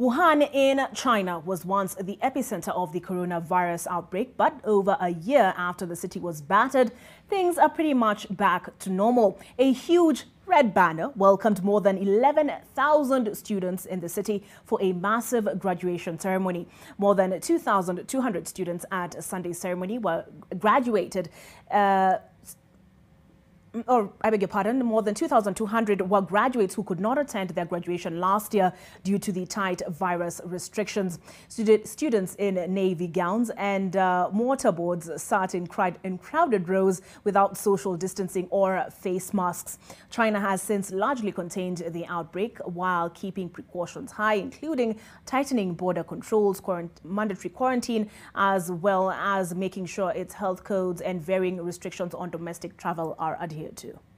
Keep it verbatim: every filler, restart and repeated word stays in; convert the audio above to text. Wuhan in China was once the epicenter of the coronavirus outbreak, but over a year after the city was battered, things are pretty much back to normal. A huge red banner welcomed more than eleven thousand students in the city for a massive graduation ceremony. More than two thousand two hundred students at Sunday's ceremony were graduated. Uh, Or, I beg your pardon, more than two thousand two hundred were graduates who could not attend their graduation last year due to the tight virus restrictions. Stud students in navy gowns and uh, mortar boards sat in, in crowded rows without social distancing or face masks. China has since largely contained the outbreak while keeping precautions high, including tightening border controls, quarant mandatory quarantine, as well as making sure its health codes and varying restrictions on domestic travel are adhered to.